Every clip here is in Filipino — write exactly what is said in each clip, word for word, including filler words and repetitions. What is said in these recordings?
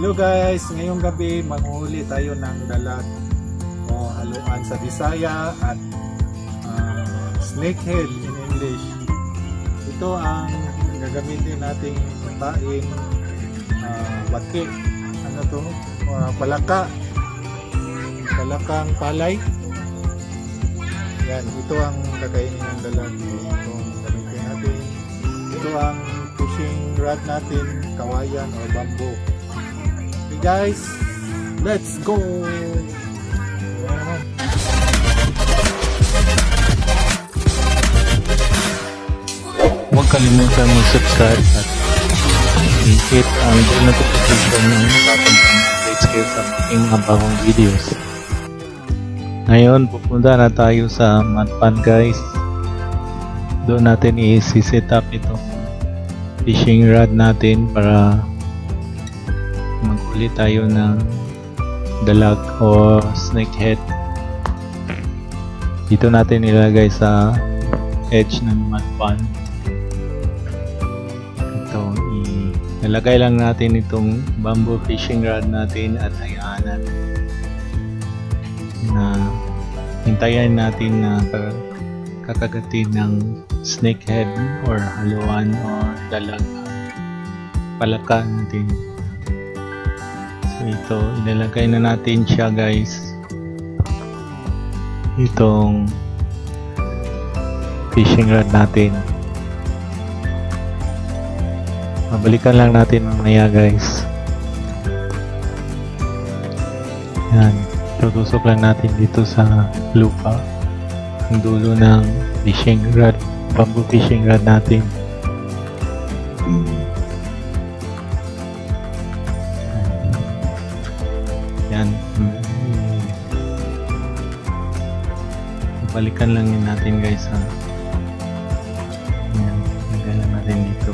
Hello guys! Ngayong gabi, manguhuli tayo ng dalag o haluan sa Bisaya at uh, snakehead in English. Ito ang gagamitin nating pataing uh, bati. Ano to? Uh, palaka. Palakang palay. Yan, ito ang kakainin ng dalag. Ito ang gamitin natin. Ito ang fishing rod natin, kawayan o bamboo. Guys, let's go. Huwag kalimutan mag-subscribe at hit ang bell notification natin ang updates kayo sa aking abangong videos. Ngayon, pupunta na tayo sa Manpan guys. Doon natin i-set up itong fishing rod natin para maghuli tayo ng dalag o snakehead. Dito natin nilagay sa edge ng mudpond. Ito, nilagay lang natin itong bamboo fishing rod natin at hayaan natin na hintayin natin na kakagatin ng snakehead or haluan o dalag palaka natin. Ito, ilalagay na natin siya guys, itong fishing rod natin. Mabalikan lang natin mamaya guys. Yan, tutusok lang natin dito sa lupa ang dulo ng fishing rod, bamboo fishing rod natin. Balikan lang yun natin guys ha. Ayan, hanggang lang natin dito.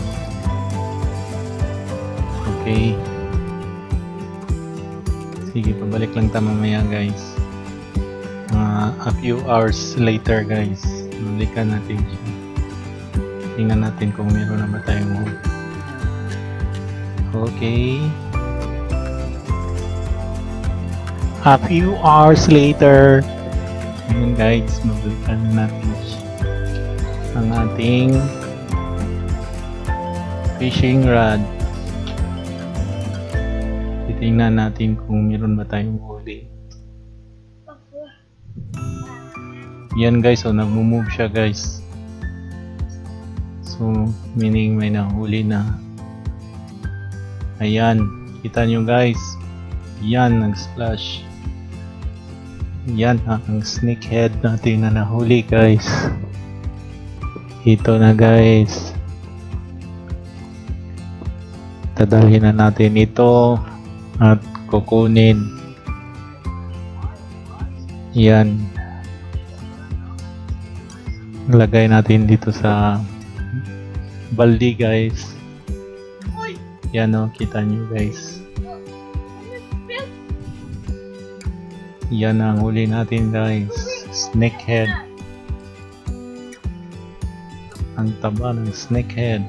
Okay, sige, pabalik lang tayo mamaya guys, uh, a few hours later guys. Balikan natin siya, tingnan natin kung meron na ba tayong huli. Okay, a few hours later. Ayan guys, mabalikan na natin ang ating fishing rod. Titingnan natin kung meron ba tayong huli. Yan guys, so nagmo-move siya guys. So meaning may nahuli na. Ayan, kita nyo guys. Yan, nag-splash. Yan ang snakehead natin na nahuli guys. Ito na guys, dadalhin na natin ito at kukunin. Yan, lagay natin dito sa baldi guys. Yan o, kita nyo guys. Yan ang huli natin guys, snakehead. Ang taba ng snakehead.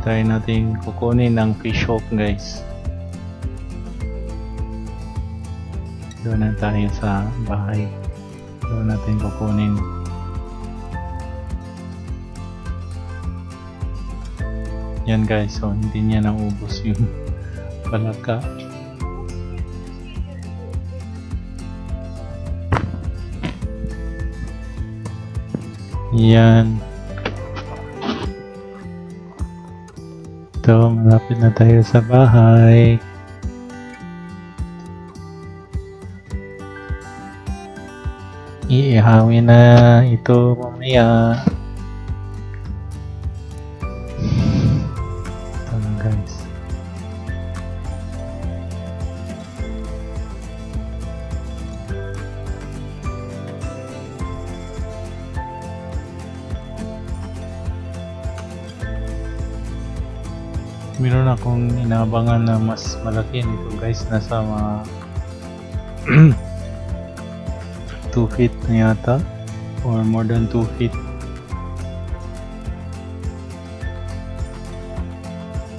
Try natin kukunin ng fish hook guys. Doon na tayo sa bahay. Doon natin kukunin. Yan guys, so hindi niya naubos yung palaka. Yan. Ito, malapit na tayo sa bahay. Iihawi na ito mamaya. Ito na guys. Meron akong inaabangan na mas malaki nito guys, nasa mga two feet na yata or more than two feet.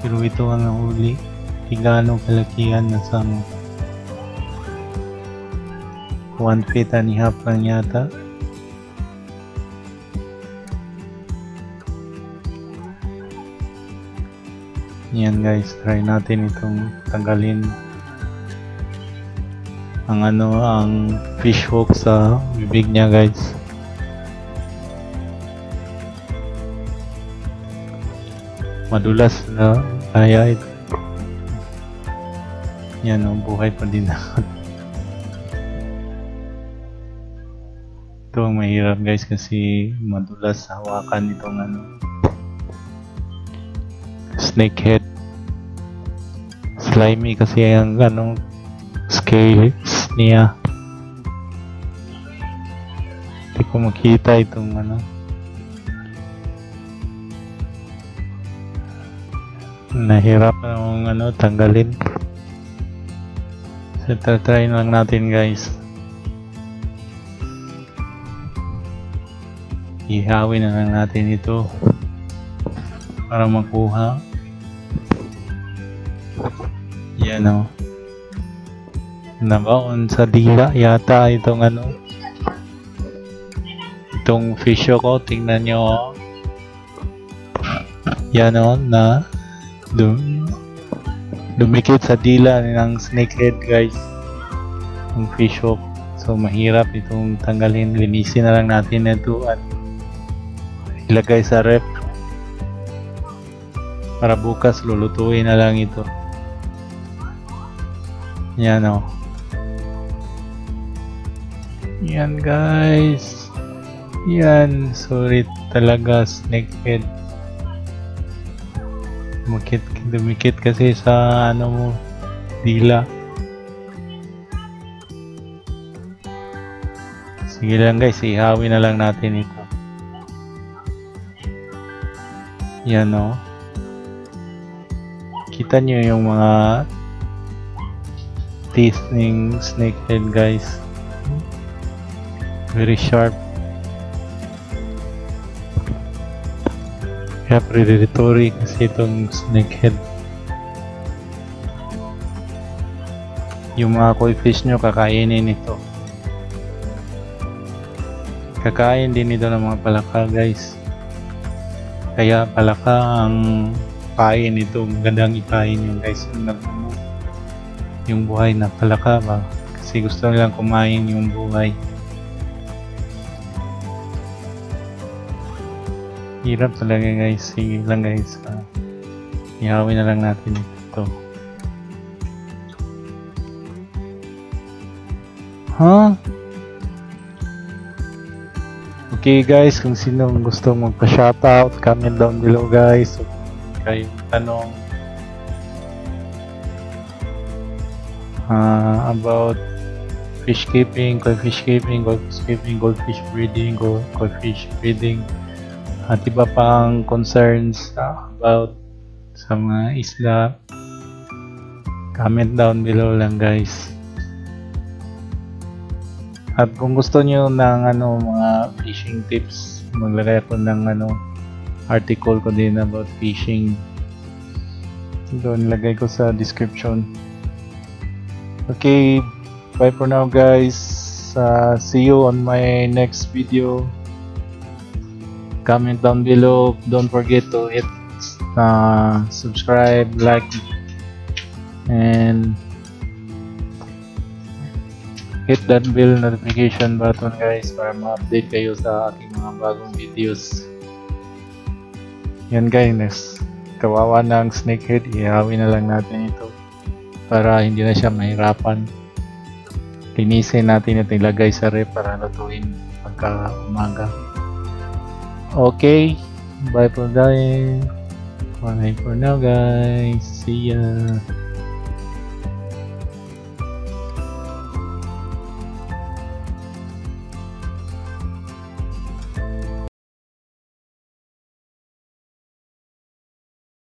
pero ito ang nahuli di gano'ng kalakihan na samo. One feet and a half lang yata. Yan guys, try natin itong tanggalin ang ano, ang fish hook sa bibig niya guys. Madulas na kaya ito. Yan, ang buhay pa din natin. Ito ang mahirap guys kasi madulas hawakan itong ano, snakehead. Slimy kasi ang anong scales niya. Hindi ko makita itong ano, nahirap ang ano tanggalin. So try lang natin guys, ihawin na lang natin ito para makuha. Yan o, nabaon sa dila yata itong ano, itong fish ko. Tingnan nyo, yan o, na Dum dumikit sa dila ng snakehead guys ang fish hook. So mahirap itong tanggalin. Linisin na lang natin ito at ilagay sa ref para bukas lulutuin na lang ito. Yan o, yan guys, yan. Sorry talaga snakehead, Dumikit, dumikit kasi sa ano mo, dila. Sige lang guys, ihawin na lang natin ito. Yan o, kita nyo yung mga teeth ng snakehead guys, very sharp. Kaya predatory kasi itong snakehead. Yung mga koi fish nyo kakainin ito. Kakain din ito ng mga palaka guys. Kaya palaka ang pain ito. Magandang ipain yun guys, yung buhay na palaka ba, kasi gusto nilang kumain yung buhay. Hirap talaga guys. Sige lang guys, uh, ihawin na lang natin ito. Huh? Okay guys, kung sino gusto magpa-shoutout, comment down below guys. So, kayo tanong uh, about fish keeping, koi fish keeping, koi fish keeping, koi fish breeding, koi fish breeding, at iba pang concerns about sa mga isla, comment down below lang guys. At kung gusto nyo ng ano, mga fishing tips, maglagay ako ng ano, article ko din about fishing doon, lagay ko sa description. Okay, bye for now guys, uh, see you on my next video. Comment down below, don't forget to hit uh, subscribe, like, and hit that bell notification button guys para ma-update kayo sa aking mga bagong videos. Yan guys, next, kawawa ng snakehead, ihawin na lang natin ito para hindi na siya mahirapan. Linisin natin at ilagay sa ref para lutuin pagka umaga. Okay, bye for now, bye for now guys, see ya.